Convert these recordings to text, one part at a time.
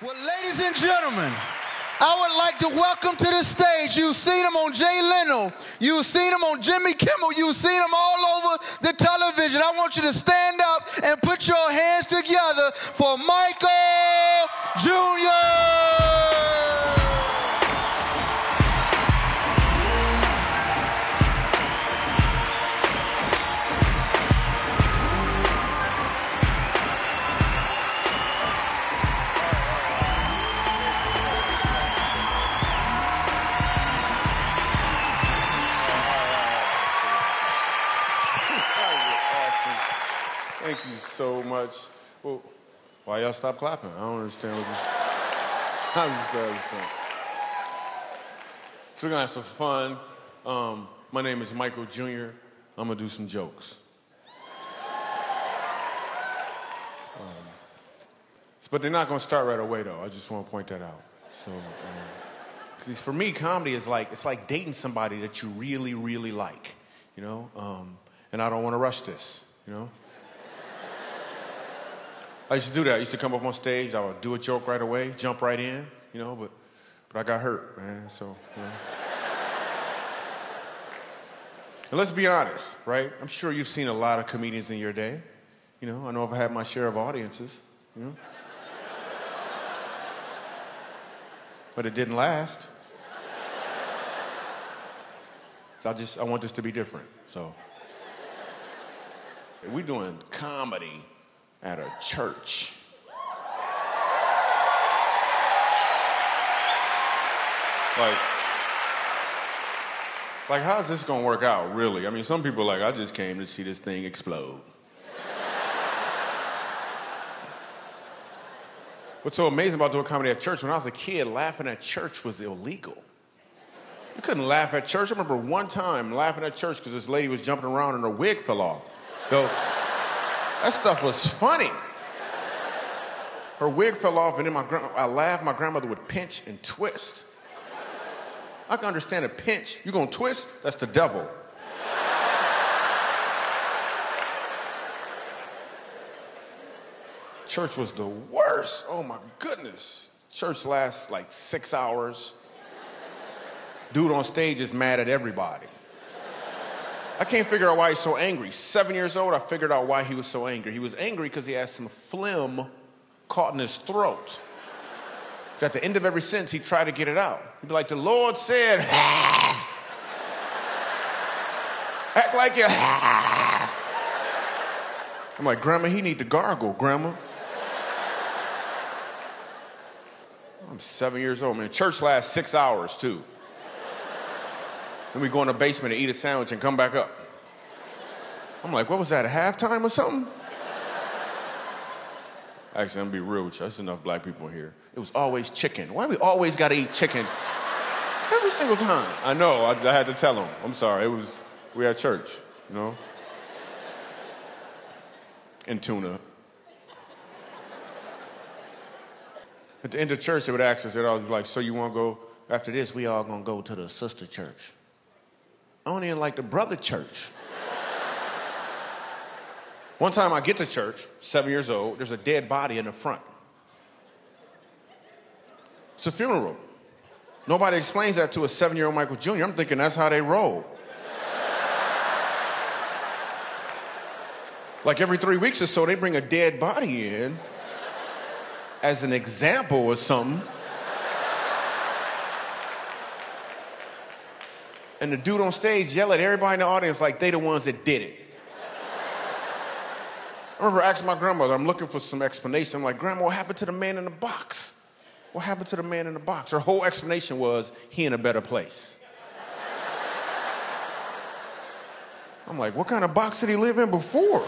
Well, ladies and gentlemen, I would like to welcome to the stage, you've seen him on Jay Leno, you've seen him on Jimmy Kimmel, you've seen him all over the television. I want you to stand up and put your hands together for Michael Jr. Thank you so much. Well, why y'all stop clapping? I don't understand what this... I'm just glad it's fun. So we're gonna have some fun. My name is Michael Jr. I'm gonna do some jokes. But they're not gonna start right away, though. I just wanna point that out. So, 'cause for me, comedy is like, it's like dating somebody that you really, really like, you know? And I don't wanna rush this, you know? I used to do that. I used to come up on stage, I would do a joke right away, jump right in, you know, but I got hurt, man, so, you know. And let's be honest, right? I'm sure you've seen a lot of comedians in your day. You know, I know I've had my share of audiences, you know. But it didn't last. So I want this to be different, so. We're doing comedy at a church. Like how's this gonna work out, really? I mean, some people are like, I just came to see this thing explode. What's so amazing about doing comedy at church, when I was a kid, laughing at church was illegal. You couldn't laugh at church. I remember one time laughing at church because this lady was jumping around and her wig fell off. So, that stuff was funny. Her wig fell off, and then I laughed. My grandmother would pinch and twist. I can understand a pinch. You gonna twist? That's the devil. Church was the worst. Oh my goodness. Church lasts like 6 hours. Dude on stage is mad at everybody. I can't figure out why he's so angry. 7 years old, I figured out why he was so angry. He was angry because he had some phlegm caught in his throat. So at the end of every sentence, he'd try to get it out. He'd be like, the Lord said, ha! Act like you, ha! I'm like, Grandma, he need to gargle, Grandma. I'm 7 years old, man. Church lasts 6 hours, too. Then we go in the basement and eat a sandwich and come back up. I'm like, what was that, a halftime or something? Actually, I'm gonna be real with you. There's enough black people here. It was always chicken. Why we always gotta eat chicken every single time? I know, I had to tell them. I'm sorry, we at church, you know? And tuna. At the end of church, they would ask us, they'd always be like, so you wanna go, after this, we all gonna go to the sister church. I don't even like the brother church. One time I get to church, 7 years old, there's a dead body in the front. It's a funeral. Nobody explains that to a 7-year-old Michael Jr. I'm thinking that's how they roll. Like every 3 weeks or so, they bring a dead body in as an example or something. And the dude on stage yelled at everybody in the audience like they the ones that did it. I remember asking my grandmother, I'm looking for some explanation. I'm like, Grandma, what happened to the man in the box? What happened to the man in the box? Her whole explanation was, he in a better place. I'm like, what kind of box did he live in before?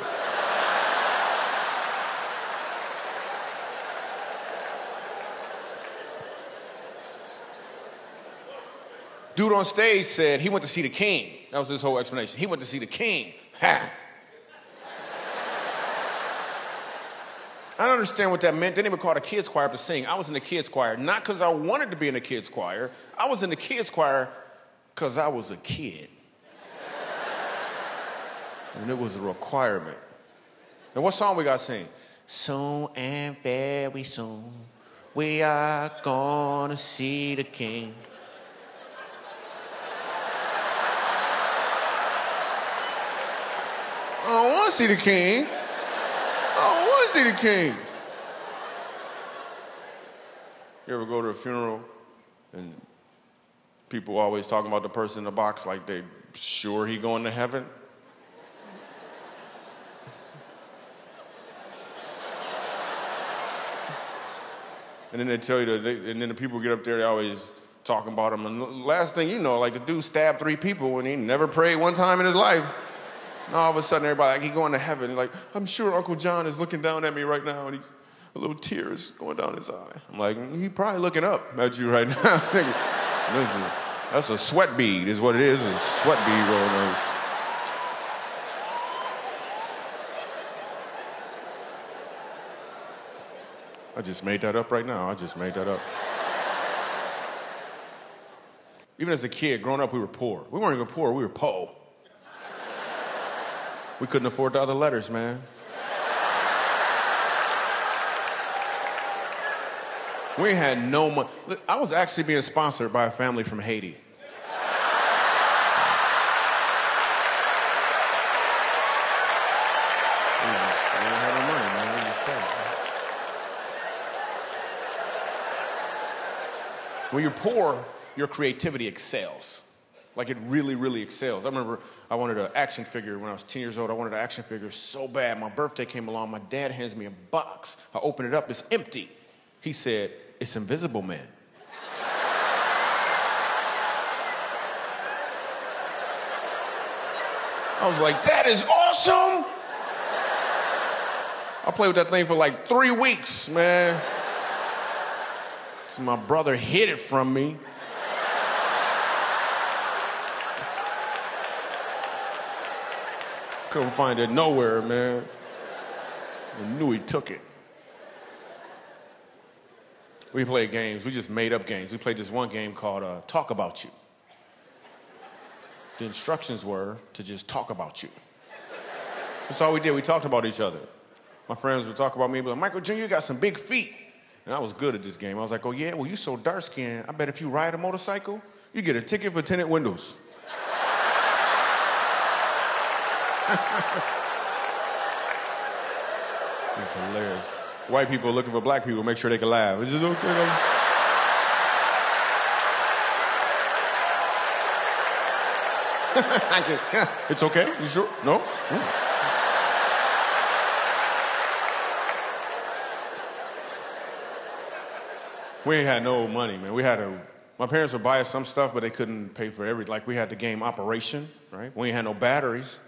Dude on stage said he went to see the king. That was his whole explanation. He went to see the king. Ha! I don't understand what that meant. They didn't even call the kids' choir up to sing. I was in the kids' choir, not because I wanted to be in the kids' choir. I was in the kids' choir because I was a kid. And it was a requirement. And what song we got to sing? Soon and very soon, We are gonna see the king. I don't want to see the king. I don't want to see the king. You ever go to a funeral and people always talking about the person in the box like they sure he going to heaven? And then they tell you, and then the people get up there, they always talking about him. And the last thing you know, like the dude stabbed 3 people and he never prayed one time in his life. And all of a sudden everybody, like he going to heaven. And like, I'm sure Uncle John is looking down at me right now and he's a little tears going down his eye. I'm like, he probably looking up at you right now. Listen, that's a sweat bead is what it is, a sweat bead rolling over. I just made that up right now. I just made that up. Even as a kid, growing up, we were poor. We weren't even poor, we were po. We couldn't afford the other letters, man. We had no money. I was actually being sponsored by a family from Haiti. When you're poor, your creativity excels. Like it really, really excels. I remember I wanted an action figure when I was 10 years old. I wanted an action figure so bad. My birthday came along. My dad hands me a box. I open it up. It's empty. He said, "It's Invisible Man." I was like, that is awesome. I played with that thing for like 3 weeks, man. So my brother hid it from me. Couldn't find it nowhere, man. I knew he took it. We played games. We just made up games. We played this one game called Talk About You. The instructions were to just talk about you. That's all we did. We talked about each other. My friends would talk about me and be like, "Michael Jr., you got some big feet." And I was good at this game. I was like, "Oh yeah, well you so dark-skinned, I bet if you ride a motorcycle, you get a ticket for tinted windows." It's hilarious. White people looking for black people, make sure they can laugh. Is it okay? It's okay? You sure? No? Mm. We ain't had no money, man. My parents would buy us some stuff, but they couldn't pay for everything. Like, we had the game Operation, right? We ain't had no batteries.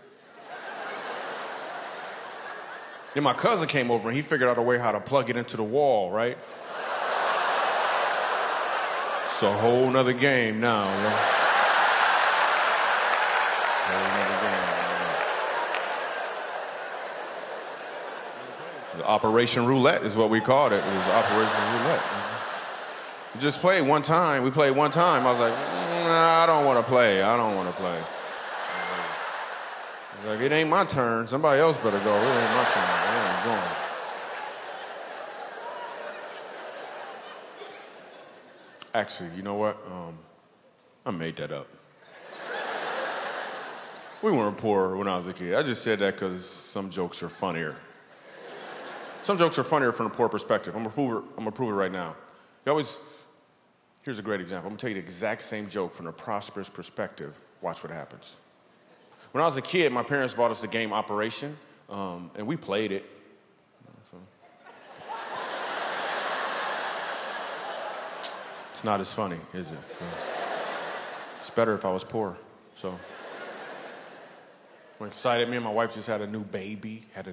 Then my cousin came over, and he figured out a way how to plug it into the wall, right? It's a whole nother game now, man. Whole nother game, man. Operation Roulette is what we called it. It was Operation Roulette, man. Just played one time. We played one time. I was like, nah, I don't want to play. I don't want to play. I was like, it ain't my turn. Somebody else better go. It ain't my turn. I ain't going. Actually, you know what? I made that up. We weren't poor when I was a kid. I just said that because some jokes are funnier. Some jokes are funnier from a poor perspective. I'm gonna prove it right now. Here's a great example. I'm gonna tell you the exact same joke from a prosperous perspective. Watch what happens. When I was a kid, my parents bought us the game Operation, and we played it. It's not as funny, is it? It's better if I was poor. So I'm excited. Me and my wife just had a new baby. Yeah.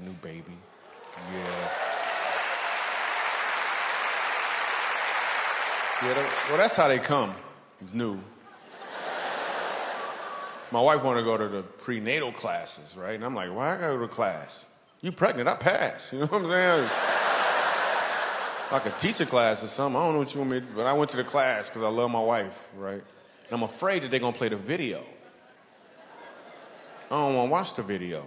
Yeah, well, that's how they come. It's new. My wife wanted to go to the prenatal classes, right? And I'm like, why I gotta go to class? You pregnant, I pass. You know what I'm saying? Like a teacher class or something. I don't know what you want me to do. But I went to the class because I love my wife, right? And I'm afraid that they're gonna play the video. I don't wanna watch the video.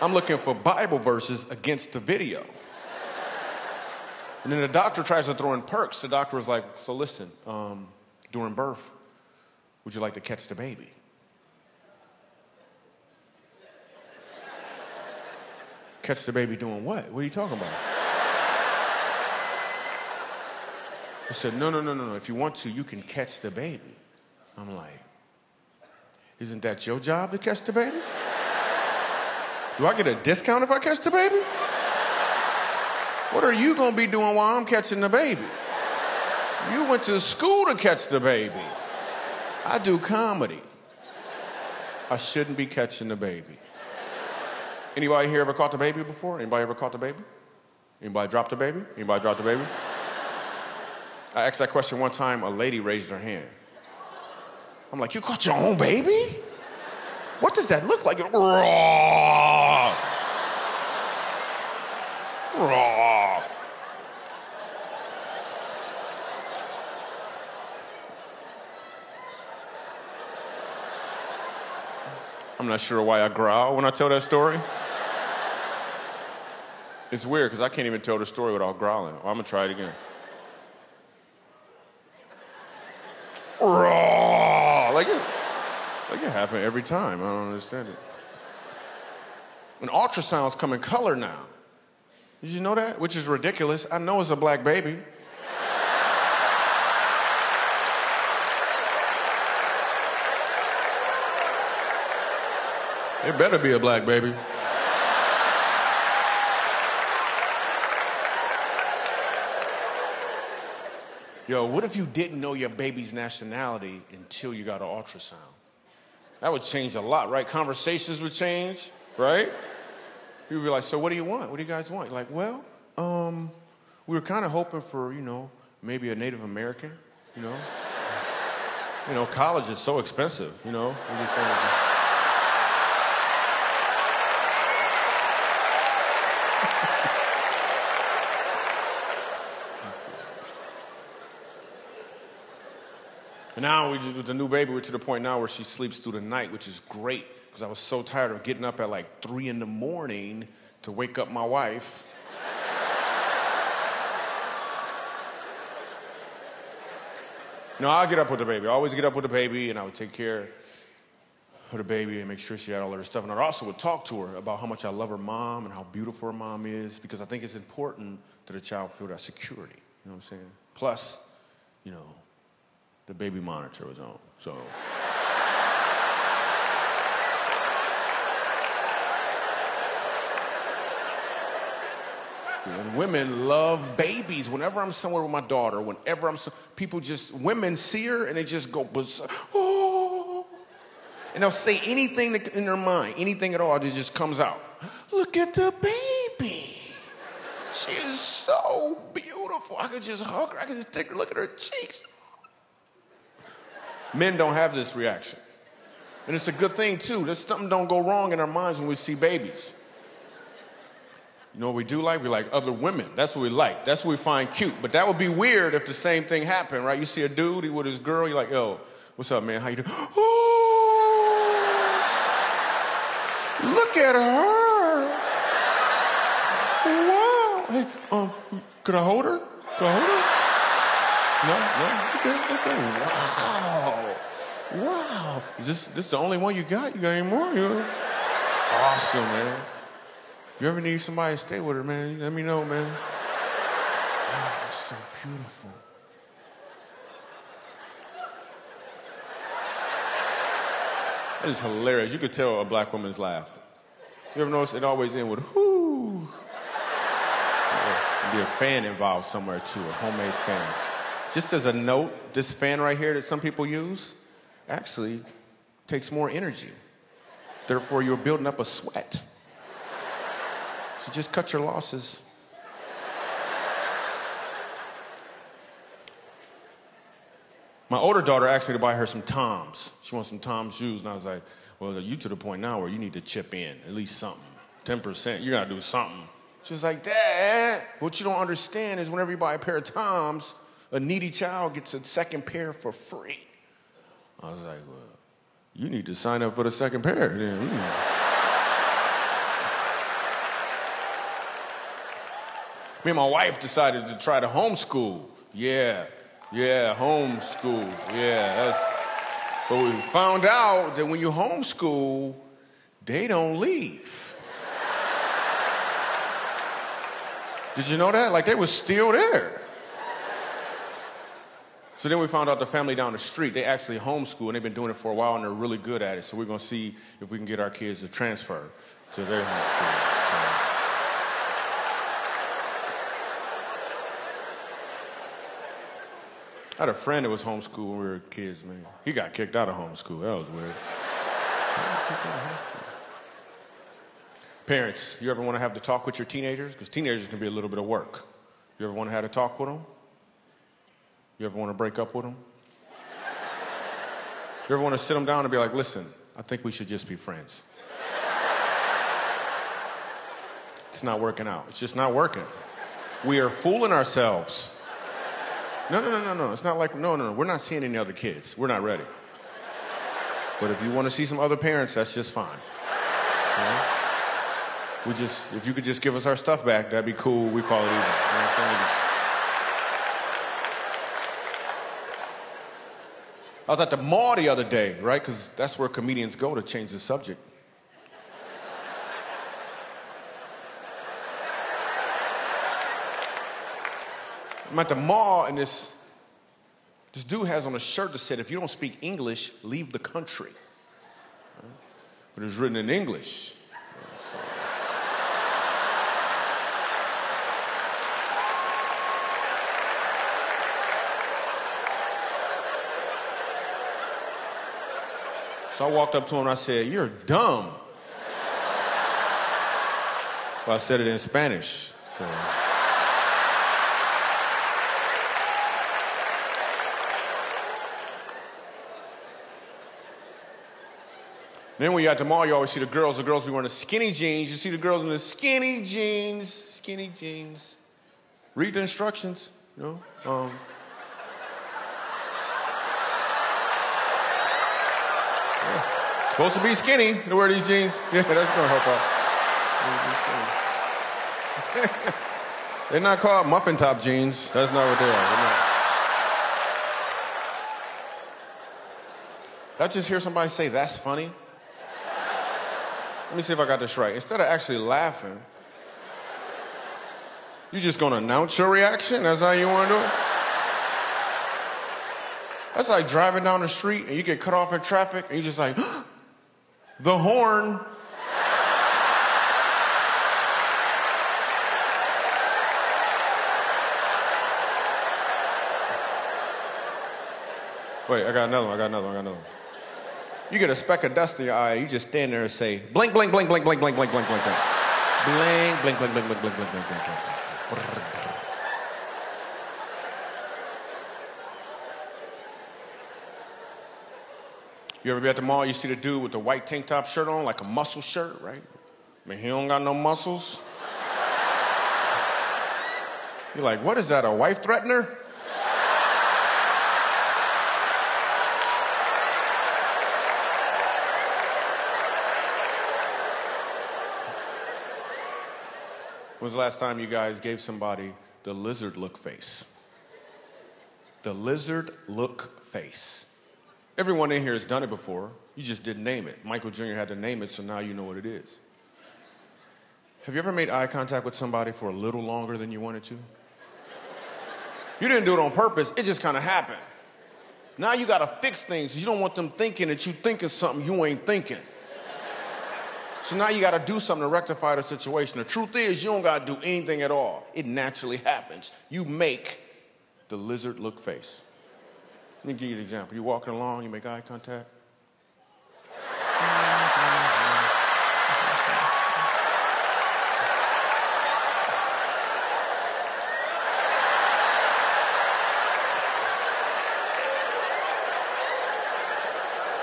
I'm looking for Bible verses against the video. And then the doctor tries to throw in perks. The doctor was like, so listen, during birth, would you like to catch the baby? Catch the baby doing what? What are you talking about? I said, no. If you want to, you can catch the baby. I'm like, isn't that your job to catch the baby? Do I get a discount if I catch the baby? What are you going to be doing while I'm catching the baby? You went to school to catch the baby. I do comedy. I shouldn't be catching the baby. Anybody here ever caught the baby before? Anybody ever caught the baby? Anybody dropped the baby? Anybody dropped the baby? I asked that question one time, a lady raised her hand. I'm like, you caught your own baby? What does that look like? Raw. Raw. I'm not sure why I growl when I tell that story. It's weird, because I can't even tell the story without growling. Well, I'm going to try it again. Raw. Like it happened every time. I don't understand it. And ultrasounds come in color now. Did you know that? Which is ridiculous. I know it's a black baby. It better be a black baby. Yo, what if you didn't know your baby's nationality until you got an ultrasound? That would change a lot, right? Conversations would change, right? People would be like, so what do you want? What do you guys want? You're like, well, we were kind of hoping for, you know, maybe a Native American, you know? You know, college is so expensive, you know? We just wanted to... And now, with the new baby, we're to the point now where she sleeps through the night, which is great, because I was so tired of getting up at like 3 a.m. to wake up my wife. No, I'll get up with the baby. I always get up with the baby, and I would take care of the baby and make sure she had all of her stuff. And I also would talk to her about how much I love her mom and how beautiful her mom is, because I think it's important that a child feel that security. You know what I'm saying? Plus, you know, the baby monitor was on, so. And women love babies. Whenever I'm somewhere with my daughter, whenever I'm, people just, women see her and they just go, oh. And they'll say anything in their mind, anything at all, that just comes out. Look at the baby. She is so beautiful. I could just hug her, I could just take her, look at her cheeks. Men don't have this reaction. And it's a good thing, too. There's something don't go wrong in our minds when we see babies. You know what we do like? We like other women. That's what we like. That's what we find cute. But that would be weird if the same thing happened, right? You see a dude with his girl. You're like, yo, what's up, man? How you doing? Ooh, look at her. Wow. Hey, could I hold her? Could I hold her? No, okay. Wow. Is this the only one you got? You got any more? It's awesome, man. If you ever need somebody to stay with her, man, let me know, man. Wow, it's so beautiful. That is hilarious. You could tell a black woman's laugh. You ever notice it always ends with, whoo. There'd be a fan involved somewhere, too, a homemade fan. Just as a note, this fan right here that some people use actually takes more energy. Therefore, you're building up a sweat. So just cut your losses. My older daughter asked me to buy her some Toms. She wants some Toms shoes, and I was like, well, you to the point now where you need to chip in, at least something, 10%. You gotta do something. She was like, Dad, what you don't understand is whenever you buy a pair of Toms, a needy child gets a second pair for free. I was like, well, you need to sign up for the second pair. Then. Me and my wife decided to try to homeschool. Yeah, homeschool. Yeah, that's... But we found out that when you homeschool, they don't leave. Did you know that? Like, they were still there. So then we found out the family down the street, they actually homeschool, and they've been doing it for a while, and they're really good at it. So we're going to see if we can get our kids to transfer to their homeschool. So. I had a friend that was homeschooled when we were kids, man. He got kicked out of homeschool. That was weird. Parents, you ever want to have the talk with your teenagers? Because teenagers can be a little bit of work. You ever want to have a talk with them? You ever want to break up with them? You ever want to sit them down and be like, listen, I think we should just be friends. It's not working out. It's just not working. We are fooling ourselves. No. It's not like, no. We're not seeing any other kids. We're not ready. But if you want to see some other parents, that's just fine. Yeah? We just, if you could just give us our stuff back, that'd be cool. We call it even. You know what I'm saying? I was at the mall the other day, right? Because that's where comedians go to change the subject. I'm at the mall, and this dude has on a shirt that said, if you don't speak English, leave the country. Right? But it was written in English. So. So I walked up to him, and I said, you're dumb. But I said it in Spanish. So. Then when you're at the mall, you always see the girls. The girls be wearing the skinny jeans. You see the girls in the skinny jeans. Skinny jeans. Read the instructions, you know. Yeah. Supposed to be skinny to wear these jeans. Yeah, that's going to help out. They're not called muffin top jeans. That's not what they are. I just hear somebody say, that's funny. Let me see if I got this right. Instead of actually laughing, you're just going to announce your reaction? That's how you want to do it? That's like driving down the street and you get cut off in traffic and you're just like, the horn. Wait, I got another one. You get a speck of dust in your eye, you just stand there and say, blink, blink, blink, blink, blink, blink, blink, blink, blink, blink. Blink, blink, blink, blink, blink, blink, blink, blink, blink. You ever be at the mall, you see the dude with the white tank top shirt on, like a muscle shirt, right? I mean, he don't got no muscles. You're like, what is that, a wife threatener? When was the last time you guys gave somebody the lizard look face? The lizard look face. Everyone in here has done it before. You just didn't name it. Michael Jr. had to name it, so now you know what it is. Have you ever made eye contact with somebody for a little longer than you wanted to? You didn't do it on purpose. It just kind of happened. Now you got to fix things. You don't want them thinking that you thinking something you ain't thinking. So now you got to do something to rectify the situation. The truth is, you don't got to do anything at all. It naturally happens. You make the lizard look face. Let me give you an example. You're walking along, you make eye contact.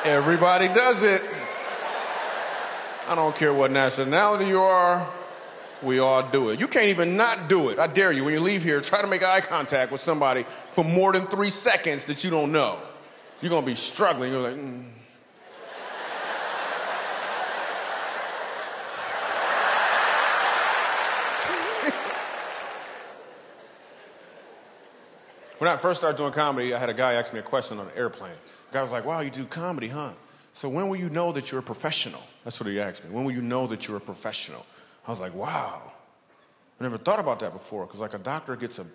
Everybody does it. I don't care what nationality you are, we all do it. You can't even not do it. I dare you, when you leave here, try to make eye contact with somebody for more than 3 seconds that you don't know. You're going to be struggling. You're like, When I first started doing comedy, I had a guy ask me a question on an airplane. The guy was like, wow, you do comedy, huh? So when will you know that you're a professional? That's what he asked me. When will you know that you're a professional? I was like, wow. I never thought about that before, because like a doctor gets a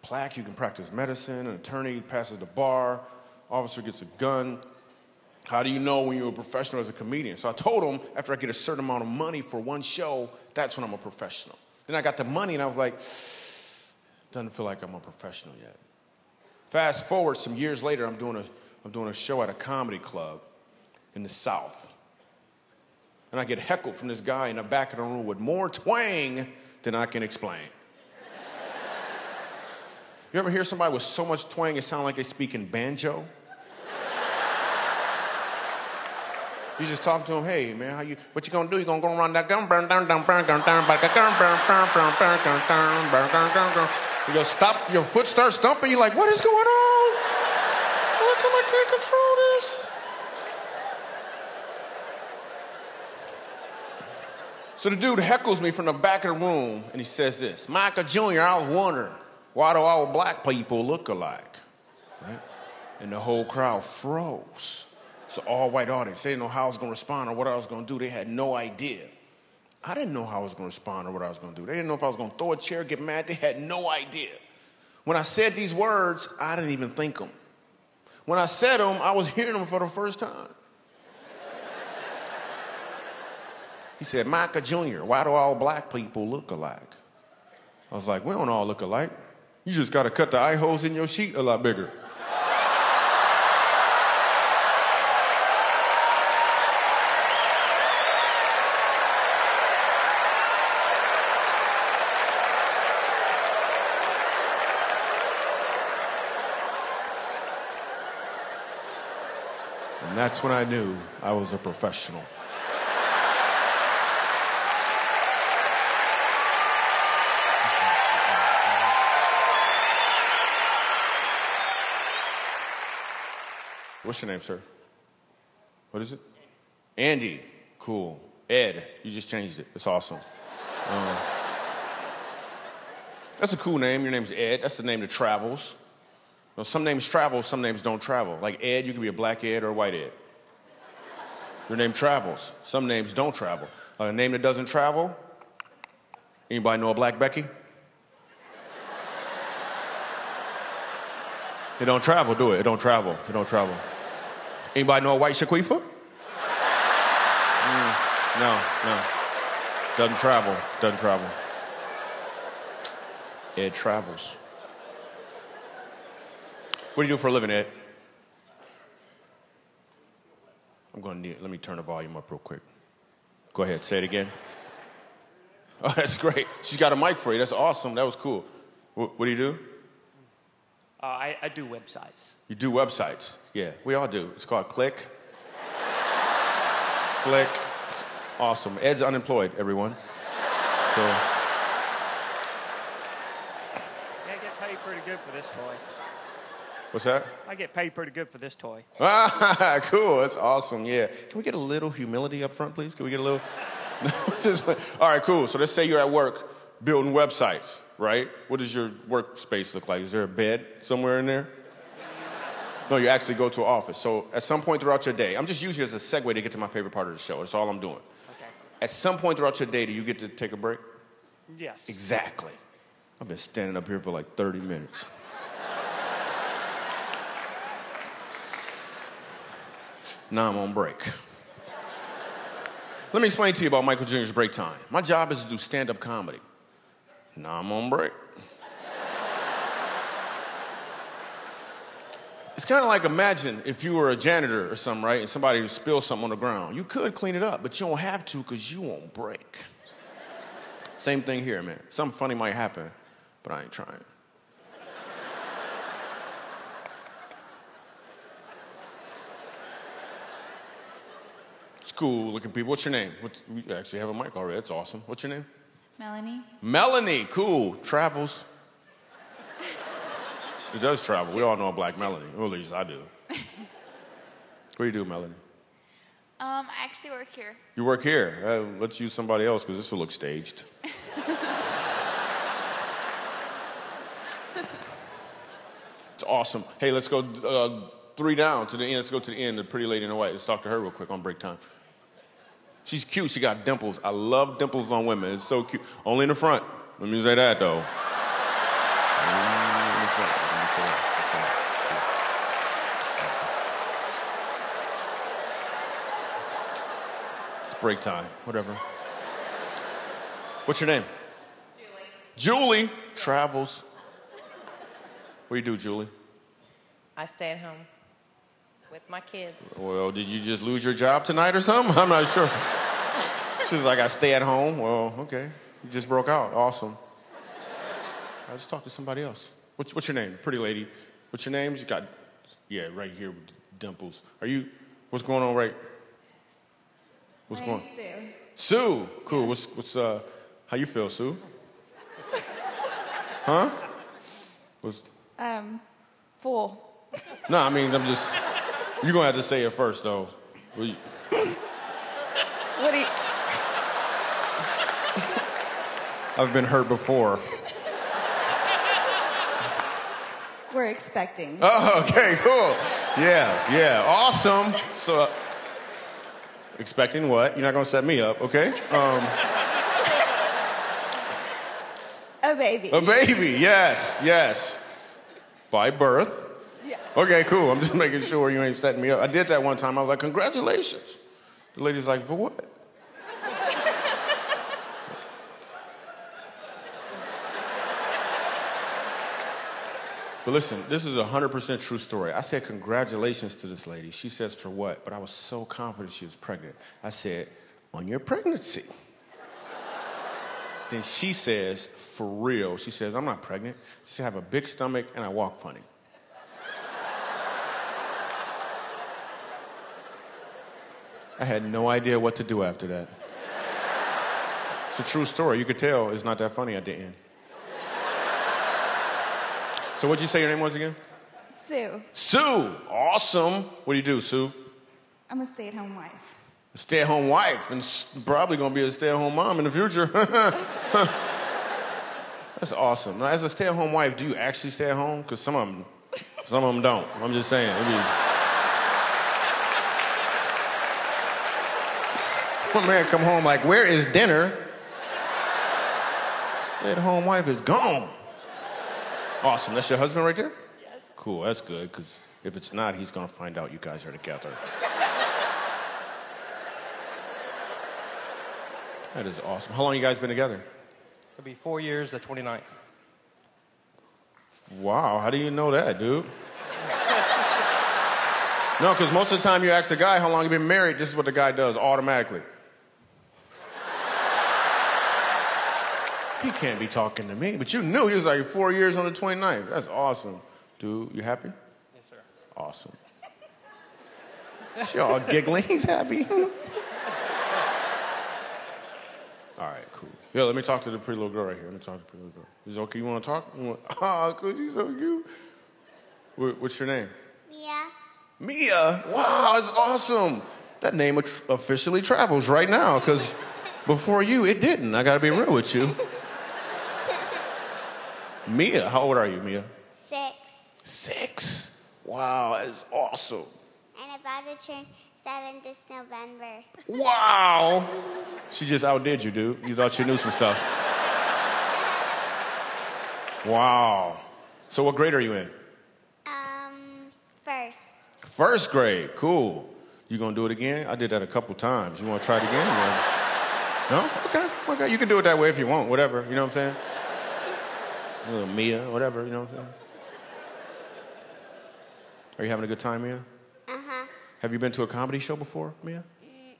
plaque, you can practice medicine, an attorney passes the bar, officer gets a gun. How do you know when you're a professional as a comedian? So I told him, after I get a certain amount of money for one show, that's when I'm a professional. Then I got the money and I was like, doesn't feel like I'm a professional yet. Fast forward some years later, I'm doing a show at a comedy club in the South. And I get heckled from this guy in the back of the room with more twang than I can explain. You ever hear somebody with so much twang it sounds like they speak in banjo? You just talk to him, hey man, how you, what you gonna do? You gonna go around that gun, burn down, burn down, burn down. You go stop, your foot starts stomping, you're like, what is going on? Look, I can't control this. So the dude heckles me from the back of the room and he says this, Michael Jr., I was wondering, why do all black people look alike? Right? And the whole crowd froze. It's an all-white audience. They didn't know how I was going to respond or what I was going to do. They had no idea. I didn't know how I was going to respond or what I was going to do. They didn't know if I was going to throw a chair, get mad. They had no idea. When I said these words, I didn't even think them. When I said them, I was hearing them for the first time. He said, Michael Jr., why do all black people look alike? I was like, we don't all look alike. You just got to cut the eye holes in your sheet a lot bigger. And that's when I knew I was a professional. What's your name, sir? What is it? Andy. Cool. Ed. You just changed it. It's awesome. That's a cool name. Your name's Ed. That's the name that travels. You know, some names travel, some names don't travel. Like Ed, you could be a black Ed or a white Ed. Your name travels. Some names don't travel. Like a name that doesn't travel. Anybody know a black Becky? It don't travel, do it? It don't travel. It don't travel. Anybody know a white Shaquifa? No. Doesn't travel. Doesn't travel. Ed travels. What do you do for a living, Ed? I'm going to need, let me turn the volume up real quick. Go ahead, say it again. Oh, that's great. She's got a mic for you. That's awesome. That was cool. What do you do? I do websites. You do websites? Yeah, we all do. It's called Click. Click. It's awesome. Ed's unemployed, everyone. So. Yeah, I get paid pretty good for this toy. What's that? I get paid pretty good for this toy. Ah, cool. That's awesome, yeah. Can we get a little humility up front, please? Can we get a little? All right, cool. So let's say you're at work building websites. Right? What does your workspace look like? Is there a bed somewhere in there? No, you actually go to an office. So at some point throughout your day, I'm just using it as a segue to get to my favorite part of the show. That's all I'm doing. Okay. At some point throughout your day, do you get to take a break? Yes. Exactly. I've been standing up here for like 30 minutes. Now I'm on break. Let me explain to you about Michael Jr.'s break time. My job is to do stand-up comedy. Now I'm on break. It's kind of like, imagine if you were a janitor or something, right? And somebody spilled something on the ground. You could clean it up, but you don't have to because you on break. Same thing here, man. Something funny might happen, but I ain't trying. It's cool looking people. What's your name? We actually have a mic already. That's awesome. What's your name? Melanie. Melanie, cool. Travels. It does travel. We all know a black Melanie. Or at least I do. What do you do, Melanie? I actually work here. You work here? Let's use somebody else because this will look staged. It's awesome. Hey, let's go 3 down to the end. Let's go to the end. The pretty lady in the white. Let's talk to her real quick on break time. She's cute. She got dimples. I love dimples on women. It's so cute. Only in the front. Let me say that, though. It's break time. Whatever. What's your name? Julie. Julie travels. What do you do, Julie? I stay at home with my kids. Well, did you just lose your job tonight or something? I'm not sure. She's like, I stay at home. Well, okay. You just broke out. Awesome. I just talked to somebody else. What's your name? Pretty lady. What's your name? You got, yeah, right here with dimples. Are you, what's going on right? What's going on? Sue. Sue. Cool. What's how you feel, Sue? Huh? What's? Full. No, I mean, I'm just, you're going to have to say it first, though. What do you? I've been hurt before. We're expecting. Oh, okay, cool. Yeah, yeah, awesome. So, expecting what? You're not going to set me up, okay? A baby. A baby, yes, yes. By birth. Yeah. Okay, cool. I'm just making sure you ain't setting me up. I did that one time. I was like, congratulations. The lady's like, for what? But listen, this is a 100% true story. I said, congratulations to this lady. She says, for what? But I was so confident she was pregnant. I said, on your pregnancy. Then she says, for real, she says, I'm not pregnant. She said, I have a big stomach and I walk funny. I had no idea what to do after that. It's a true story. You could tell it's not that funny at the end. So what'd you say your name was again? Sue. Sue. Awesome. What do you do, Sue? I'm a stay-at-home wife. A stay-at-home wife, and probably going to be a stay-at-home mom in the future. That's awesome. Now, as a stay-at-home wife, do you actually stay at home? Because some of them don't. I'm just saying. One man come home like, where is dinner? Stay-at-home wife is gone. Awesome. That's your husband right there? Yes. Cool. That's good, because if it's not, he's going to find out you guys are together. That is awesome. How long you guys been together? It'll be 4 years, the 29th. Wow, how do you know that, dude? No, because most of the time you ask a guy how long you've been married, this is what the guy does automatically. He can't be talking to me, but you knew he was like 4 years on the 29th. That's awesome. Dude, you happy? Yes, sir. Awesome. She all giggling, he's happy. All right, cool. Yeah, let me talk to the pretty little girl right here. Let me talk to the pretty little girl. Is it okay? You want to talk? Oh, because she's so cute. What's your name? Mia. Mia? Wow, that's awesome. That name officially travels right now, because before you, it didn't. I got to be real with you. Mia, how old are you, Mia? 6. 6? Wow, that is awesome. And about to turn 7 this November. Wow! She just outdid you, dude. You thought you knew some stuff. Wow. So what grade are you in? First. First grade. Cool. You gonna do it again? I did that a couple times. You wanna try it again? No? Okay. Okay. You can do it that way if you want. Whatever. You know what I'm saying? Little Mia. Whatever. You know what I'm saying? Are you having a good time, Mia? Have you been to a comedy show before, Mia?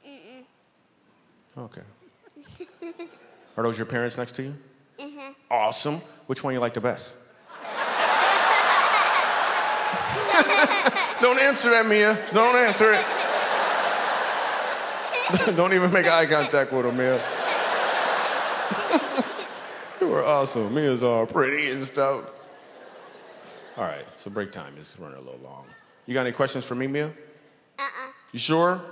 Mm-mm. Okay. Are those your parents next to you? Mm-hmm. Awesome. Which one you like the best? Don't answer that, Mia. Don't answer it. Don't even make eye contact with her, Mia. You are awesome. Mia's all pretty and stuff. All right, so break time is running a little long. You got any questions for me, Mia? You sure? All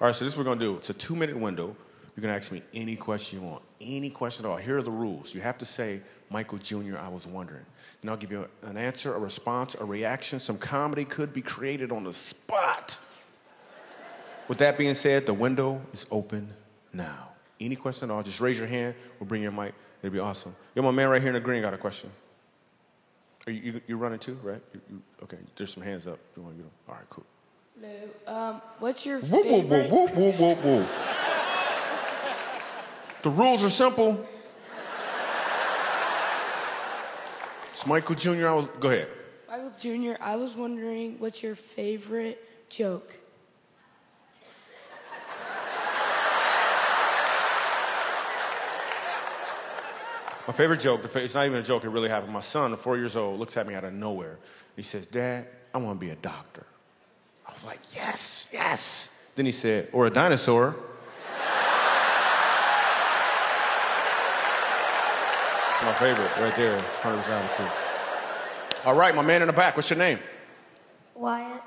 right, so this is what we're going to do. It's a 2-minute window. You're going to ask me any question you want. Any question at all. Here are the rules. You have to say Michael Jr., I was wondering. And I'll give you an answer, a response, a reaction. Some comedy could be created on the spot. With that being said, the window is open now. Any question at all, just raise your hand. We'll bring your mic. It'd be awesome. Yo, my man right here in the green got a question. Are you're running too, right? Okay, there's some hands up if you want to get them. All right, cool. Hello. What's your favorite... Whoa, whoa, whoa, whoa, whoa. The rules are simple. It's Michael Jr. Go ahead. Michael Jr., I was wondering, what's your favorite joke? My favorite joke, it's not even a joke, it really happened. My son, 4 years old, looks at me out of nowhere. He says, "Dad, I want to be a doctor." I was like, "Yes, yes." Then he said, "Or a dinosaur." It's my favorite right there. 100% true. All right, my man in the back, what's your name? Wyatt.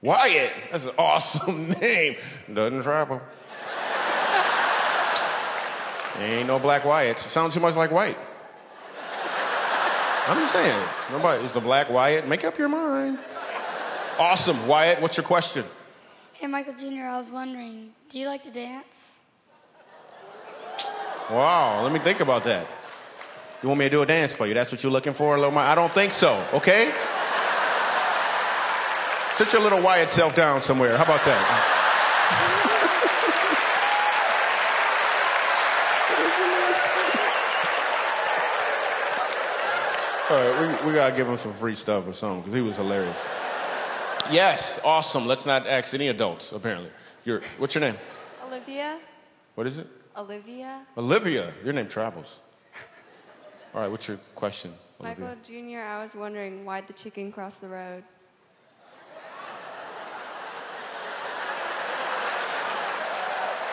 Wyatt? That's an awesome name. Doesn't travel. Ain't no black Wyatts. Sounds too much like white. I'm just saying. Nobody is the black Wyatt. Make up your mind. Awesome. Wyatt, what's your question? Hey, Michael Jr., I was wondering, do you like to dance? Wow, let me think about that. You want me to do a dance for you? That's what you're looking for, little Mike? I don't think so, okay? Sit your little Wyatt self down somewhere. How about that? All right, we gotta give him some free stuff or something, because he was hilarious. Yes, awesome. Let's not ask any adults, apparently. What's your name? Olivia. What is it? Olivia. Olivia, your name travels. All right, what's your question, Olivia? Michael Jr., I was wondering, why'd the chicken cross the road?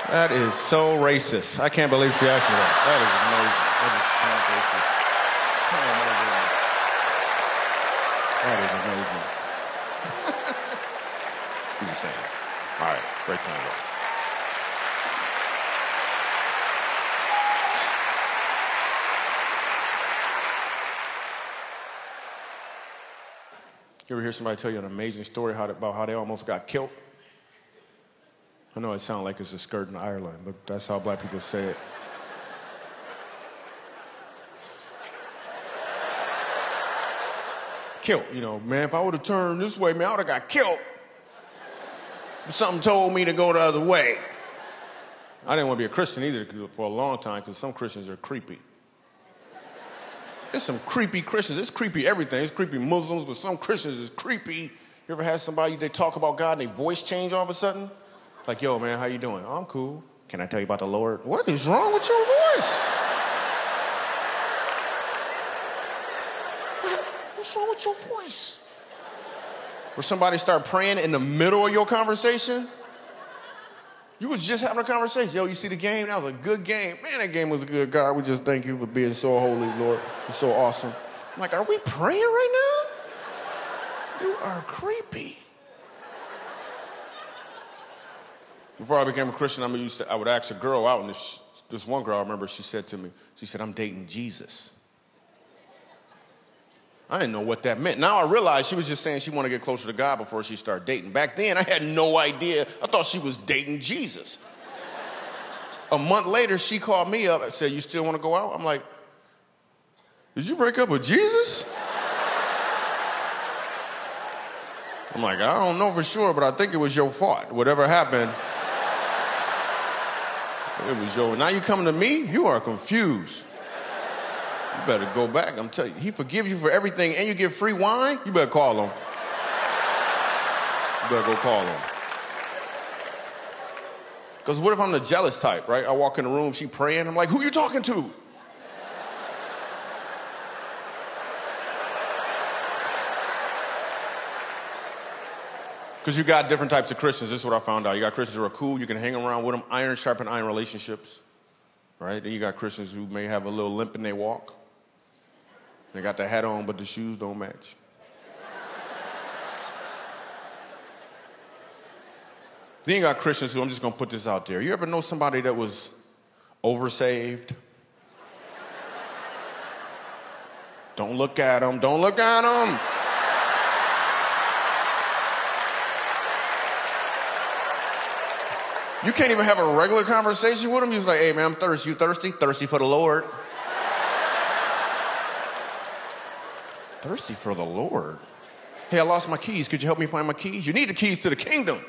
That is so racist. I can't believe she asked me that. That is amazing. That is so racist. That is amazing. I'm just saying. All right, break time. You ever hear somebody tell you an amazing story about how they almost got killed? I know it sounds like it's a skirt in Ireland, but that's how black people say it. Killed, you know, man, if I would have turned this way, man, I would have got killed. But something told me to go the other way. I didn't want to be a Christian either for a long time, because some Christians are creepy. There's some creepy Christians. It's creepy everything. It's creepy Muslims, but some Christians is creepy. You ever had somebody, they talk about God and their voice change all of a sudden? Like, "Yo, man, how you doing?" "Oh, I'm cool." "Can I tell you about the Lord?" "What is wrong with your voice? What's wrong with your voice?" Or somebody start praying in the middle of your conversation. You was just having a conversation. "Yo, you see the game? That was a good game. Man, that game was good, God. We just thank you for being so holy, Lord. You're so awesome." I'm like, "Are we praying right now? You are creepy." Before I became a Christian, I would ask a girl out, and this one girl, I remember, she said to me, she said, "I'm dating Jesus." I didn't know what that meant. Now I realize she was just saying she wanted to get closer to God before she started dating. Back then, I had no idea. I thought she was dating Jesus. A month later, she called me up and said, "You still want to go out?" I'm like, "Did you break up with Jesus?" I'm like, "I don't know for sure, but I think it was your fault. Whatever happened, it was your... Now you coming to me? You are confused. You better go back. I'm telling you, he forgives you for everything, and you get free wine. You better call him. You better go call him." Because what if I'm the jealous type, right? I walk in the room, she praying. I'm like, "Who you talking to?" Because you got different types of Christians. This is what I found out. You got Christians who are cool. You can hang around with them. Iron sharpen iron relationships. Right? Then you got Christians who may have a little limp in their walk. They got the hat on, but the shoes don't match. Then you got Christians who, I'm just going to put this out there. You ever know somebody that was oversaved? Don't look at him. Don't look at him. You can't even have a regular conversation with him. He's like, hey, man, I'm thirsty. You thirsty? Thirsty for the Lord. Thirsty for the Lord. Hey, I lost my keys. Could you help me find my keys? You need the keys to the kingdom.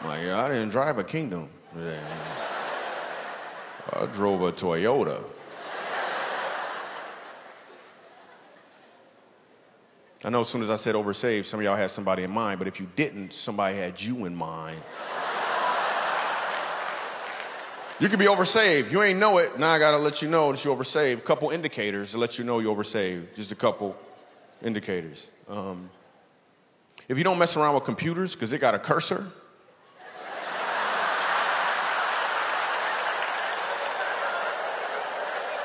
I'm like, yeah, I didn't drive a kingdom. Yeah. I drove a Toyota. I know as soon as I said oversaved, some of y'all had somebody in mind, but if you didn't, somebody had you in mind. You could be oversaved. You ain't know it. Now I gotta let you know that you oversaved. A couple indicators to let you know you oversaved. Just a couple indicators. If you don't mess around with computers, because it got a cursor.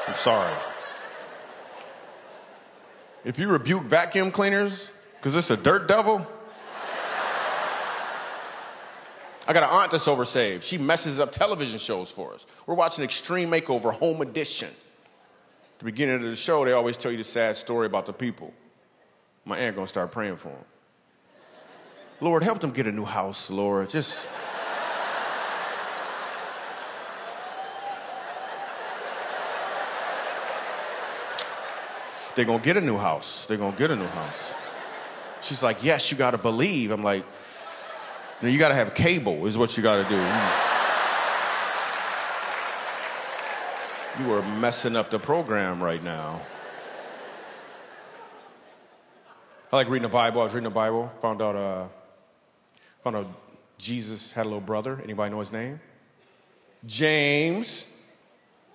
I'm sorry. If you rebuke vacuum cleaners, because it's a dirt devil. I got an aunt that's oversaved. She messes up television shows for us. We're watching Extreme Makeover Home Edition. At the beginning of the show, they always tell you the sad story about the people. My aunt gonna start praying for them. Lord, help them get a new house, Lord. Just... They're gonna get a new house. They're gonna get a new house. She's like, yes, you gotta believe. I'm like, no, you gotta have cable is what you gotta do. You are messing up the program right now. I like reading the Bible. I was reading the Bible. Found out Jesus had a little brother. Anybody know his name? James.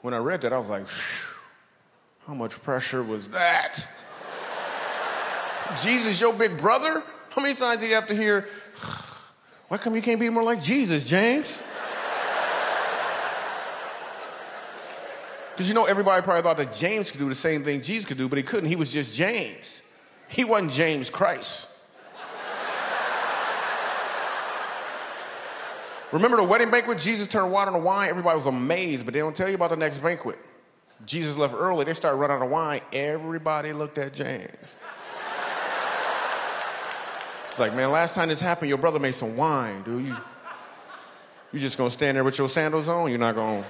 When I read that, I was like, phew. How much pressure was that? Jesus, your big brother? How many times did you have to hear, why come you can't be more like Jesus, James? Because you know everybody probably thought that James could do the same thing Jesus could do, but he couldn't. He was just James. He wasn't James Christ. Remember the wedding banquet? Jesus turned water into wine. Everybody was amazed, but they don't tell you about the next banquet. Jesus left early, they started running out of wine. Everybody looked at James. It's like, man, last time this happened, your brother made some wine, dude. You just gonna stand there with your sandals on? You're not gonna...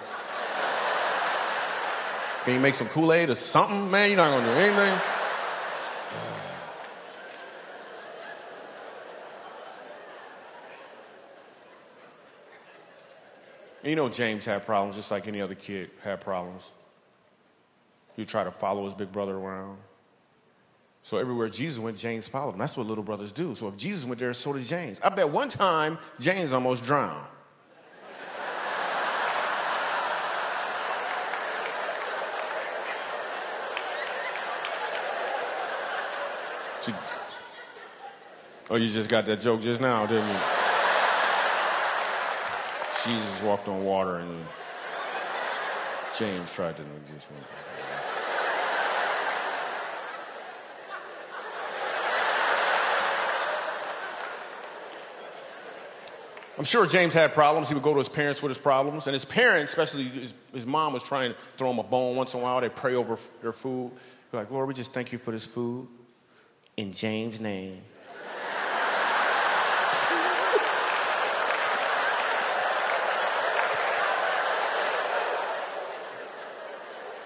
Can you make some Kool-Aid or something? Man, you're not gonna do anything. And you know James had problems just like any other kid had problems. He would try to follow his big brother around. So everywhere Jesus went, James followed him. That's what little brothers do. So if Jesus went there, so did James. I bet one time, James almost drowned. Oh, you just got that joke just now, didn't you? Jesus walked on water and James tried to do this one. I'm sure James had problems. He would go to his parents with his problems. And his parents, especially his mom, was trying to throw him a bone once in a while. They'd pray over their food. They're like, Lord, we just thank you for this food. In James' name.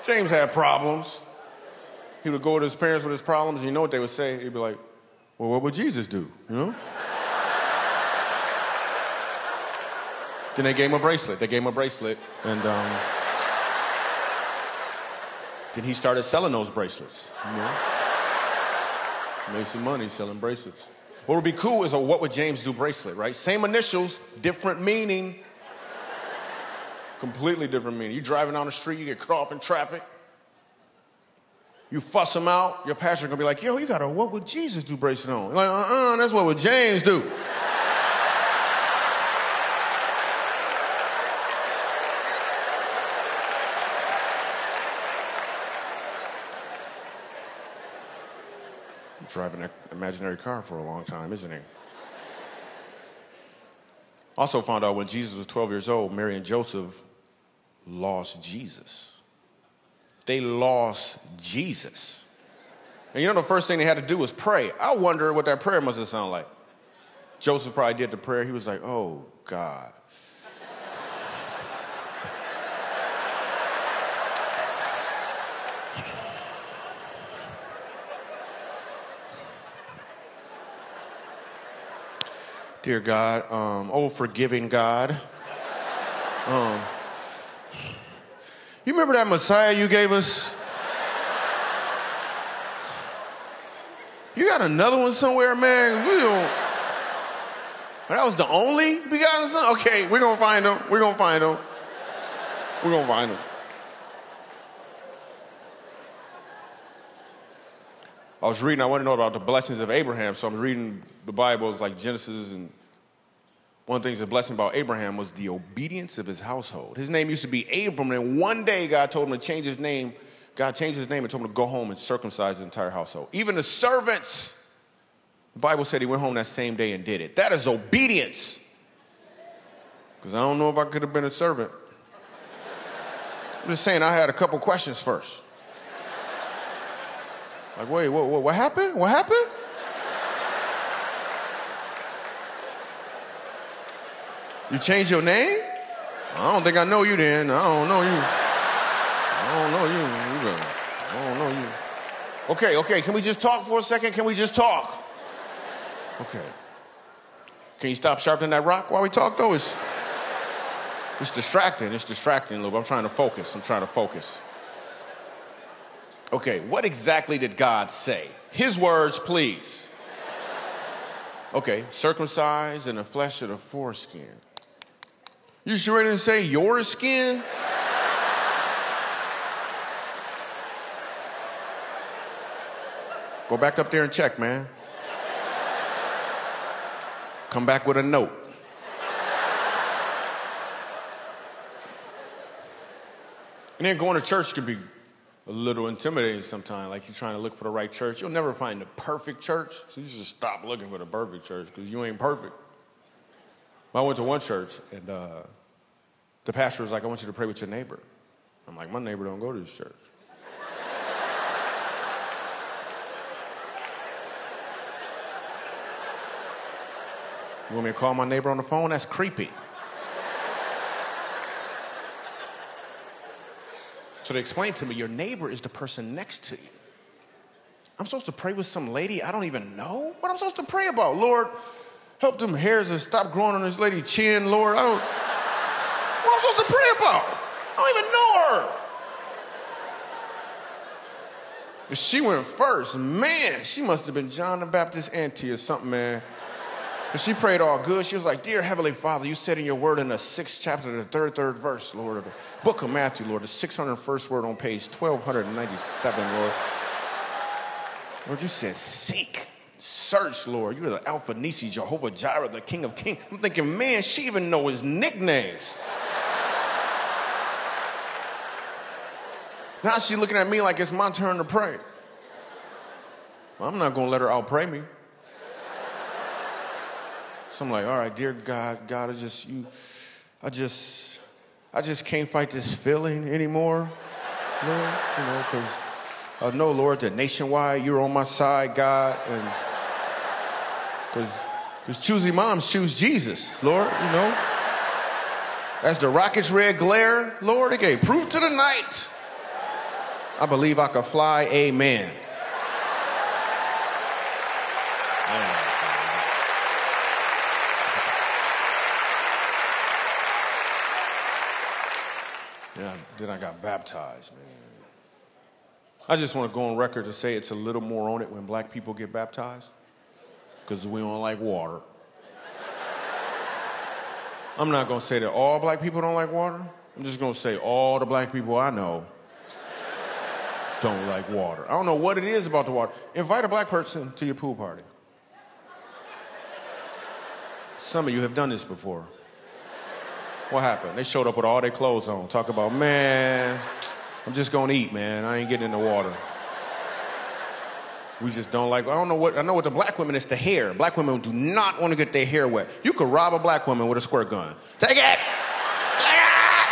James had problems. He would go to his parents with his problems. And you know what they would say? He'd be like, well, what would Jesus do? You know? Then they gave him a bracelet. They gave him a bracelet. And then he started selling those bracelets. You know? Made some money selling bracelets. What would be cool is a what would James do bracelet, right? Same initials, different meaning. Completely different meaning. You driving down the street, you get caught off in traffic. You fuss them out. Your pastor's going to be like, yo, you got a what would Jesus do bracelet on? You're like, that's what would James do. Driving an imaginary car for a long time, isn't he? Also found out when Jesus was 12 years old, Mary and Joseph lost Jesus. they lost Jesus. And you know the first thing they had to do was pray. I wonder what that prayer must have sounded like. Joseph probably did the prayer. He was like, oh, God. Dear God, oh, forgiving God. You remember that Messiah you gave us? You got another one somewhere, man? We don't... That was the only begotten son? Okay, we're going to find him. We're going to find him. We're going to find him. I was reading, I want to know about the blessings of Abraham, so I'm reading the Bible, like Genesis, and one of the things that's blessing about Abraham was the obedience of his household. His name used to be Abram, and one day God told him to change his name. God changed his name and told him to go home and circumcise his entire household. Even the servants, the Bible said he went home that same day and did it. That is obedience. Because I don't know if I could have been a servant. I'm just saying I had a couple questions first. Like, wait, what happened? What happened? You changed your name? I don't think I know you then. I don't know you. I don't know you. Okay. Can we just talk for a second? Can we just talk? Okay. Can you stop sharpening that rock while we talk, though? It's distracting. It's distracting a little bit. I'm trying to focus. Okay, what exactly did God say? His words, please. Okay, circumcised in the flesh of the foreskin. You sure didn't say your skin? Go back up there and check, man. Come back with a note. And then going to church can be a little intimidating sometimes, like you're trying to look for the right church. You'll never find the perfect church, so you should stop looking for the perfect church because you ain't perfect. I went to one church, and the pastor was like, I want you to pray with your neighbor. I'm like, my neighbor don't go to this church. You want me to call my neighbor on the phone? That's creepy. So they explained to me, your neighbor is the person next to you. I'm supposed to pray with some lady I don't even know? What I'm supposed to pray about? Lord, help them hairs to stop growing on this lady's chin, Lord. What am I supposed to pray about? I don't even know her. But she went first. Man, she must have been John the Baptist auntie or something, man. Because she prayed all good. She was like, dear Heavenly Father, you said in your word in the 6th chapter, the third verse, Lord, of the book of Matthew, Lord, the 601st word on page 1297, Lord. Lord, you said seek, search, Lord. You are the Alpha Nisi, Jehovah Jireh, the King of Kings. I'm thinking, man, she even know his nicknames. Now she's looking at me like it's my turn to pray. Well, I'm not going to let her out-pray me. So I'm like, all right, dear God, I just can't fight this feeling anymore, Lord, you know, because I know, Lord, that nationwide you're on my side, God, and because choosy moms choose Jesus, Lord, you know. That's the rocket's red glare, Lord, it gave proof to the night. I believe I could fly, amen. Then I got baptized, man. I just want to go on record to say it's a little more on it when black people get baptized because we don't like water. I'm not going to say that all black people don't like water. I'm just going to say all the black people I know don't like water. I don't know what it is about the water. Invite a black person to your pool party. Some of you have done this before. What happened? They showed up with all their clothes on. Talk about, man, I'm just going to eat, man. I ain't getting in the water. We just don't like, I know what the black women, it's the hair. Black women do not want to get their hair wet. You could rob a black woman with a squirt gun. Take it! Take it!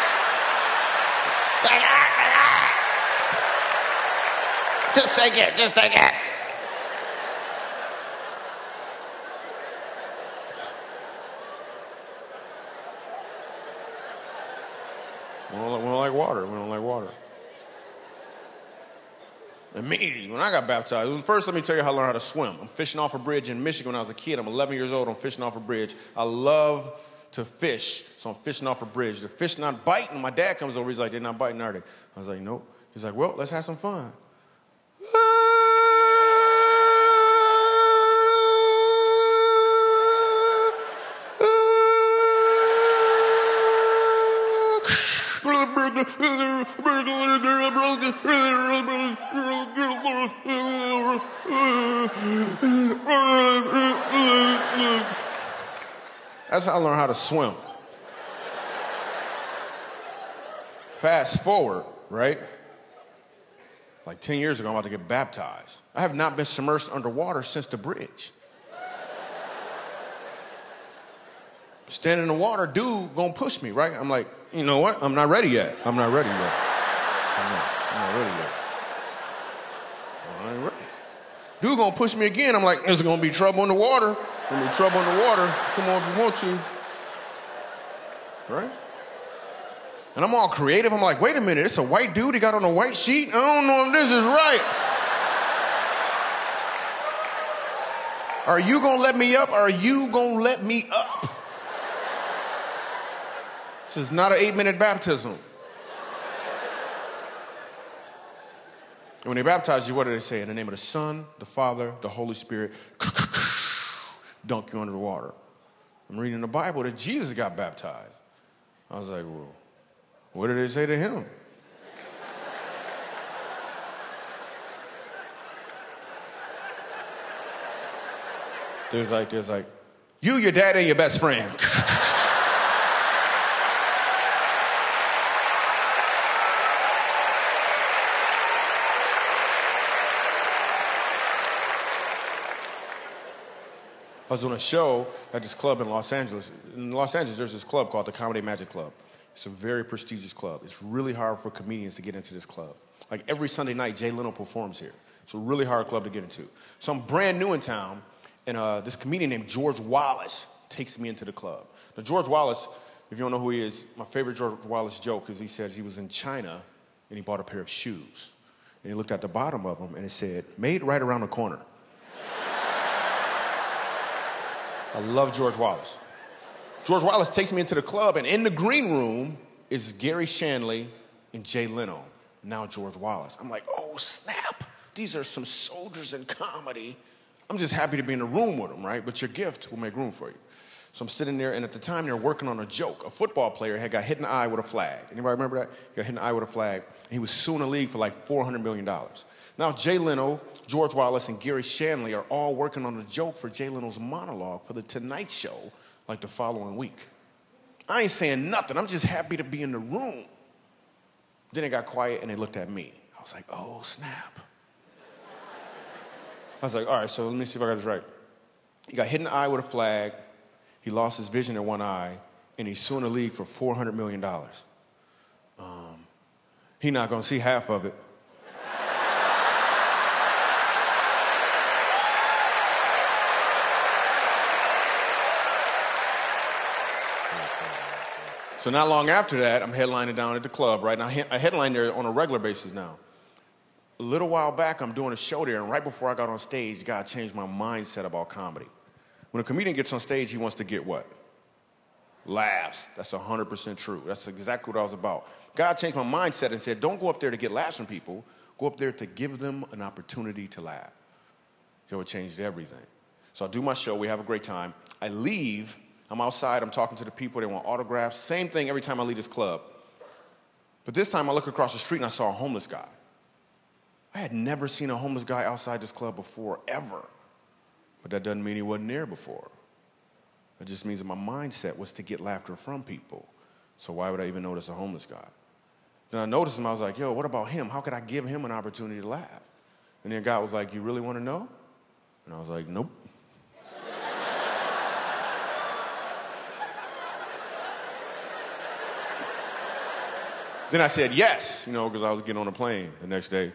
Take it! Take it! Just take it, just take it. We don't like water. Immediately, when I got baptized, first let me tell you how I learned how to swim. I'm fishing off a bridge in Michigan when I was a kid. I'm 11 years old, I'm fishing off a bridge. I love to fish, so I'm fishing off a bridge. The fish not biting. My dad comes over, he's like, they're not biting, are they? I was like, nope. He's like, well, let's have some fun. That's how I learned how to swim. Fast forward, right? Like 10 years ago, I'm about to get baptized. I have not been submerged underwater since the bridge. Standing in the water, dude gonna push me, right? I'm like, you know what? I'm not ready yet. I ain't ready. Dude gonna push me again. I'm like, there's gonna be trouble in the water. Come on if you want to. Right? And I'm all creative. I'm like, wait a minute, it's a white dude. He got on a white sheet. I don't know if this is right. Are you gonna let me up? Are you gonna let me up? This is not an 8-minute baptism. And when they baptize you, what do they say? In the name of the Son, the Father, the Holy Spirit, dunk you under the water. I'm reading the Bible that Jesus got baptized. I was like, well, what did they say to him? There's like, you, your dad, and your best friend. I was doing a show at this club in Los Angeles. In Los Angeles, there's this club called the Comedy Magic Club. It's a very prestigious club. It's really hard for comedians to get into this club. Like every Sunday night, Jay Leno performs here. It's a really hard club to get into. So I'm brand new in town, and this comedian named George Wallace takes me into the club. Now, George Wallace, if you don't know who he is, my favorite George Wallace joke is he says he was in China, and he bought a pair of shoes. And he looked at the bottom of them, and it said, made right around the corner. I love George Wallace. George Wallace takes me into the club, and in the green room is Garry Shandling and Jay Leno, now George Wallace. I'm like, oh, snap. These are some soldiers in comedy. I'm just happy to be in the room with them, right? But your gift will make room for you. So I'm sitting there, and at the time, they're working on a joke. A football player had got hit in the eye with a flag. Anybody remember that? He got hit in the eye with a flag. He was suing the league for like $400 million. Now, Jay Leno, George Wallace, and Garry Shandling are all working on a joke for Jay Leno's monologue for The Tonight Show, like the following week. I ain't saying nothing. I'm just happy to be in the room. Then it got quiet, and they looked at me. I was like, oh, snap. I was like, all right, so let me see if I got this right. He got hit in the eye with a flag. He lost his vision in one eye, and he's suing the league for $400 million. He's not going to see half of it. So not long after that, I'm headlining down at the club, right? Now, I headline there on a regular basis now. A little while back, I'm doing a show there, and right before I got on stage, God changed my mindset about comedy. When a comedian gets on stage, he wants to get what? Laughs. That's 100% true. That's exactly what I was about. God changed my mindset and said, don't go up there to get laughs from people. Go up there to give them an opportunity to laugh. So it changed everything. So I do my show. We have a great time. I leave. I'm outside, I'm talking to the people, they want autographs. Same thing every time I leave this club. But this time I look across the street and I saw a homeless guy. I had never seen a homeless guy outside this club before, ever. But that doesn't mean he wasn't there before. It just means that my mindset was to get laughter from people. So why would I even notice a homeless guy? Then I noticed him, I was like, yo, what about him? How could I give him an opportunity to laugh? And then God was like, you really want to know? And I was like, nope. Then I said yes, you know, because I was getting on a plane the next day.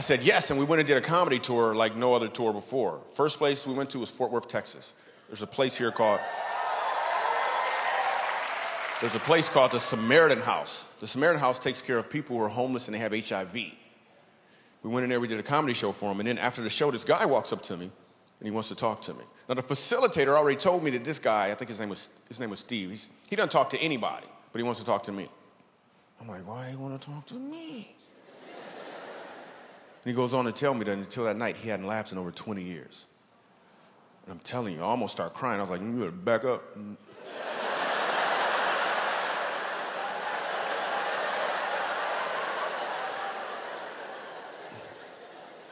I said, yes, and we went and did a comedy tour like no other tour before. First place we went to was Fort Worth, Texas. There's a place called the Samaritan House. The Samaritan House takes care of people who are homeless and they have HIV. We went in there, we did a comedy show for him, and then after the show, this guy walks up to me, and he wants to talk to me. Now, the facilitator already told me that this guy, I think his name was Steve, he doesn't talk to anybody, but he wants to talk to me. I'm like, why do you want to talk to me? And he goes on to tell me that until that night, he hadn't laughed in over 20 years. And I'm telling you, I almost started crying. I was like, you better back up.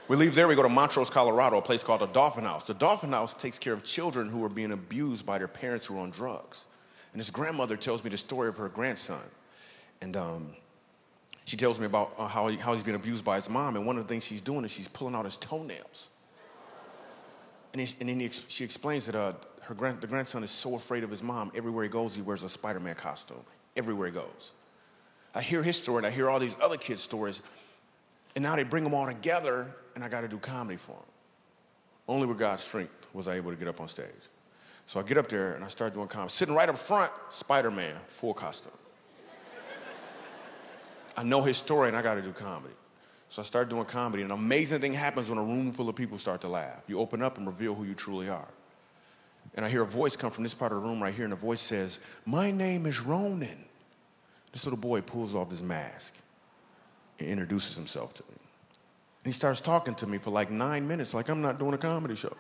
We leave there, we go to Montrose, Colorado, a place called the Dolphin House. The Dolphin House takes care of children who are being abused by their parents who are on drugs. And his grandmother tells me the story of her grandson. And she tells me about how he's being abused by his mom. And one of the things she's doing is she's pulling out his toenails. And then she explains that the grandson is so afraid of his mom, everywhere he goes, he wears a Spider-Man costume. Everywhere he goes. I hear his story, and I hear all these other kids' stories. And now they bring them all together, and I got to do comedy for them. Only with God's strength was I able to get up on stage. So I get up there, and I start doing comedy. Sitting right up front, Spider-Man, full costume. I know his story, and I got to do comedy. So I start doing comedy, and an amazing thing happens when a room full of people start to laugh. You open up and reveal who you truly are. And I hear a voice come from this part of the room right here, and the voice says, my name is Ronan. This little boy pulls off his mask and introduces himself to me. And he starts talking to me for like 9 minutes, like I'm not doing a comedy show.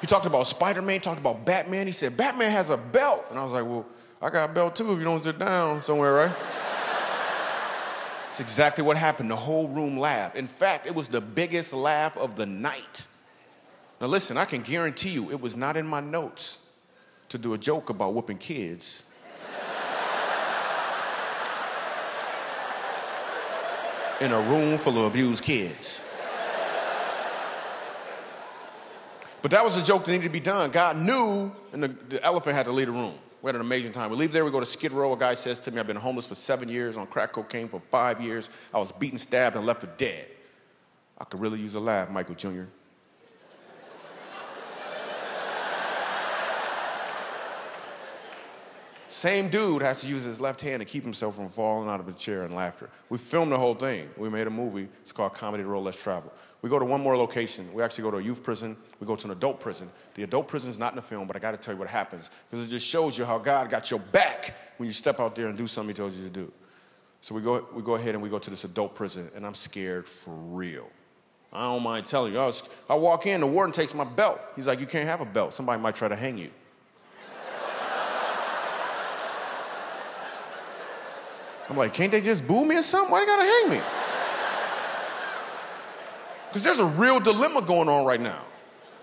He talked about Spider-Man, talked about Batman. He said, Batman has a belt. And I was like, well, I got a belt too if you don't sit down somewhere, right? That's exactly what happened. The whole room laughed. In fact, it was the biggest laugh of the night. Now listen, I can guarantee you it was not in my notes to do a joke about whooping kids. In a room full of abused kids. But that was a joke that needed to be done. God knew, and the elephant had to leave the room. We had an amazing time. We leave there, we go to Skid Row. A guy says to me, I've been homeless for 7 years, on crack cocaine for 5 years. I was beaten, stabbed, and left for dead. I could really use a laugh, Michael Jr. Same dude has to use his left hand to keep himself from falling out of a chair in laughter. We filmed the whole thing. We made a movie. It's called Comedy, the Road, Let's Travel. We go to one more location. We actually go to a youth prison. We go to an adult prison. The adult prison's not in the film, but I got to tell you what happens, because it just shows you how God got your back when you step out there and do something he told you to do. So we go ahead and we go to this adult prison, and I'm scared for real. I don't mind telling you. I walk in, the warden takes my belt. He's like, you can't have a belt. Somebody might try to hang you. I'm like, can't they just boo me or something? Why they got to hang me? Because there's a real dilemma going on right now.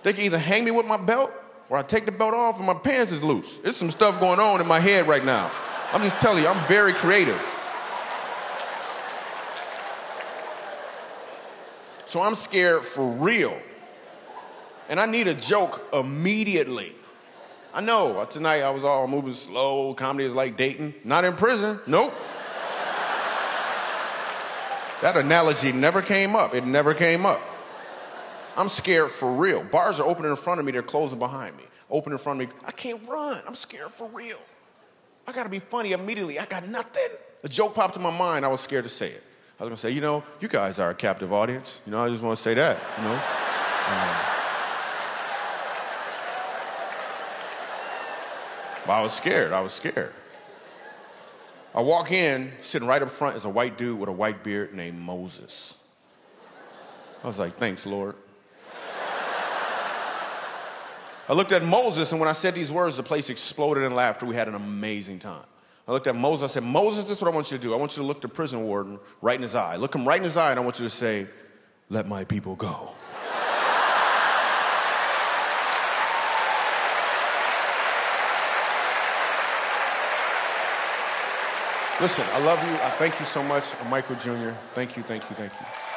They can either hang me with my belt, or I take the belt off and my pants is loose. There's some stuff going on in my head right now. I'm just telling you, I'm very creative. So I'm scared for real. And I need a joke immediately. I know, tonight I was all moving slow, comedy is like dating. Not in prison, nope. That analogy never came up. It never came up. I'm scared for real. Bars are open in front of me. They're closing behind me. Open in front of me. I can't run. I'm scared for real. I got to be funny immediately. I got nothing. A joke popped in my mind. I was scared to say it. I was going to say, you know, you guys are a captive audience. You know, I just want to say that, you know. But I was scared. I was scared. I walk in, sitting right up front is a white dude with a white beard named Moses. I was like, thanks, Lord. I looked at Moses, and when I said these words, the place exploded in laughter. We had an amazing time. I looked at Moses. I said, Moses, this is what I want you to do. I want you to look the prison warden right in his eye. Look him right in his eye, and I want you to say, let my people go. Listen, I love you. I thank you so much. I'm Michael Jr. Thank you, thank you, thank you.